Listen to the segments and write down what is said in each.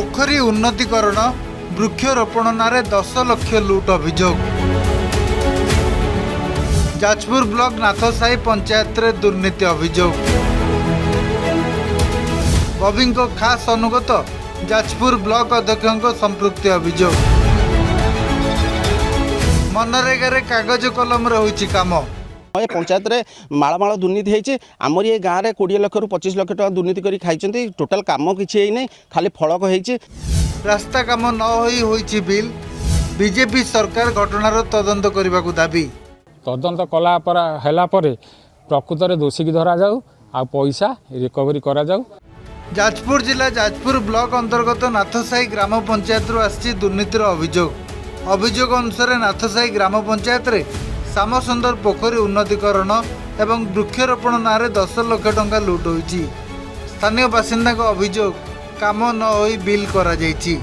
पोखरी उन्नतीकरण वृक्षरोपण नारे 10 लाख लूट अभियोग। जाजपुर ब्लॉक नाथसाही पंचायत रे दुर्नीति अभियोग। बबीन को खास अनुगत जाजपुर ब्लॉक अध्यक्ष संपृक्ति अभियोग। मनरेगा रे कागज कलम रे होइछि काम। ये पंचायत रे माला दुर्नीति होती आमर ये गाँव में 20 लाख रू 25 लाख टाँग दुर्नीति करी खाई टोटाल कम किसी नहीं खाली फलक होती रास्ता कम न होई बिल। बीजेपी सरकार घटनार तदंत करने को दाबी। तदंत कलापर प्रकृत में दोषी की धरा जाऊ आ पैसा रिकवरी करा जाऊ। जाजपुर जिला जाजपुर ब्लॉक अंतर्गत नाथसाही ग्राम पंचायत आसी दुर्नीतिर अभियोग। अभियोग अनुसार नाथसाही ग्राम पंचायत श्यामसुंदर पोखरी उन्नतीकरण एवं वृक्षरोपण नारे 10 लाख टंका लूट होइछि। स्थानीय बासिंदा का अभियोग काम न होई बिल करा जाइछि।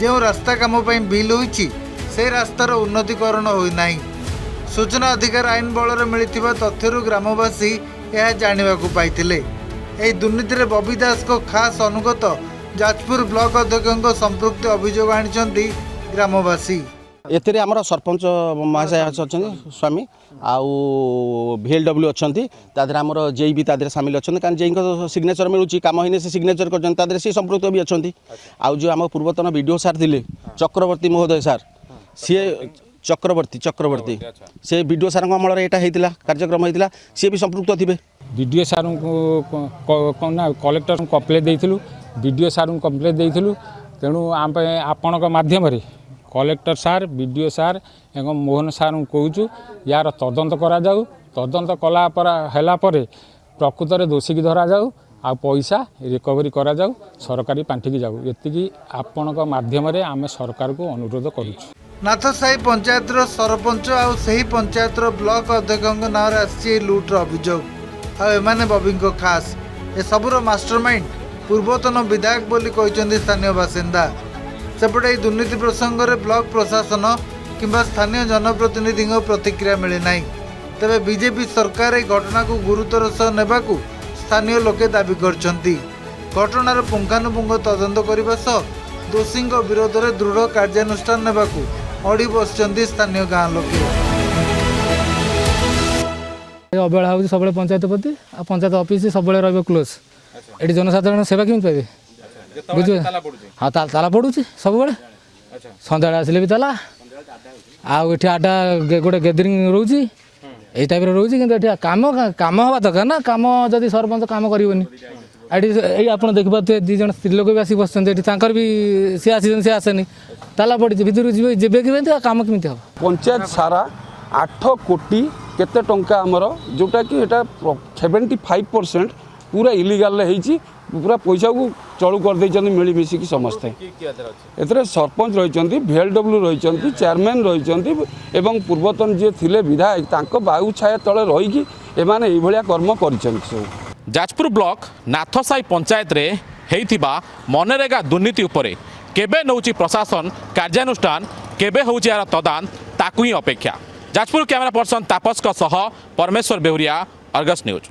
जो रास्ता काम पई बिल होइछि से रास्तार उन्नतीकरण होई नाही। सूचना अधिकार आईन बल में मिलता तथ्यरू ग्रामवासी यह जानिबा को पाइतिले। एही दुर्नीति रे बबी दास को खास अनुगत जाजपुर ब्लॉक अध्यक्ष संपृक्त अभियोग आनिछन्ती ग्रामवासी। एतिर आमर सरपंच महाशय अच्छा स्वामी आउ VLW अच्छा तादर आमर जेई भी तादर सामिल अच्छा कारण जेई को सिग्नेचर मिलूँ कम होने से सिग्नेचर कर संपृक्त भी अच्छा। आउ जो आम पूर्वतन वीडियो सार थे चक्रवर्ती महोदय सार सी चक्रवर्ती से वीडियो सार अमल यहाँ होता कार्यक्रम होता सी भी संपृक्त थे। वीडियो सार कलेक्टर कम्प्लेट देलु वीडियो सार कम्प्लेट देलु तेणु आपण मध्यम कलेक्टर सार बीडीओ सार एवं मोहन सार कहूँ यार तदंत करा जाऊ। तदंत कलापर प्रकृत में दोषी की धरा जाऊ आ पैसा रिकवरी करा जाऊ सरकारी पांठि की जाऊ। ये आपण मध्यम आम सरकार को अनुरोध करूँ। नाथसाही पंचायत सरपंच आउ सही पंचायत ब्लॉक अध्यक्ष नाँ आसी लुट्र अभियोग। आने बबी को खास ए सबूर मास्टरमाइंड पूर्वतन विधायक बोली कहते स्थानीय बासिंदा। सेपटे यह दुर्नीति प्रसंग में ब्लॉक प्रशासन किंवा स्थानीय जनप्रतिनिधि प्रतिक्रिया मिले ना। तेबे बीजेपी सरकार यह घटना को गुरुतर सह नेबाकू स्थानीय लोके दाबी करछंती। घटनार पुंगानुपुंग तदंत करने सह दोषी विरोध में दृढ़ कार्यानुष्ठान नेबाकू अड़ी बसछंती स्थानीय गाँव लोके। अवहेला होउछि सबले पंचायत प्रति आ पंचायत ऑफिस सबले रहबे क्लोज। एठी जनसाधारण सेवा केमि पाबे बुझे। हाँ ताला पड़ू सब बड़े सन्ध्या आसिले भी ताला आठ आडा गोटे गैदरिंग रोच यही टाइप रोच कि कम कम हवा दरकार ना। कम जब सरपंच कम कर आप देख पारे दीज स्त्री लोक भी आसिक बस भी सी आसी सी आसेनि ताला पड़ी भितर जब कि कम कमी हम। पंचायत सारा 8 कोटी केते टंका हमरो जोटा कि 75% पूरा इलीगल होती पूरा पैसा को चलू करदे मिलमिशिकी समस्ते। एथरे सरपंच रही VLW रही चेयरमैन रही एवं पूर्वतन जी थे विधायक तांको बायु छाया तले रहीकि एमाने एई भलिया कर्म करिसंथि। जाजपुर ब्लॉक नाथसाही पंचायत रे हेइथिबा मनरेगा दुर्नीति उपरे केबे नौची प्रशासन कार्यानुष्ठान केबे होउची यार तदान ताकुई अपेक्षा। जाजपुर कैमरा पर्सन तापस का सह परमेश्वर बेहुरिया अर्गस न्यूज।